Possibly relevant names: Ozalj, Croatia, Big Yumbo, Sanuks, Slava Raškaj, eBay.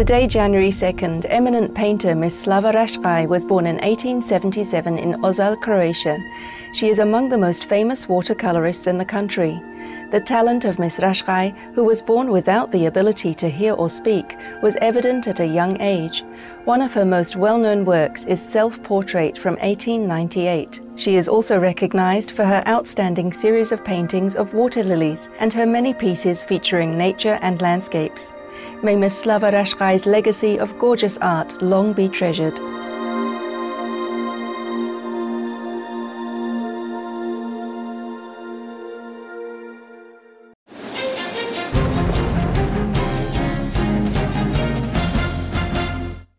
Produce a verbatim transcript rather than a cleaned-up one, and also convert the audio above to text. Today, January second, eminent painter Miss Slava Raškaj was born in eighteen seventy-seven in Ozalj, Croatia. She is among the most famous watercolorists in the country. The talent of Miss Raškaj, who was born without the ability to hear or speak, was evident at a young age. One of her most well-known works is Self-Portrait from eighteen ninety-eight. She is also recognized for her outstanding series of paintings of water lilies and her many pieces featuring nature and landscapes. May Miss Slava Raškaj's legacy of gorgeous art long be treasured.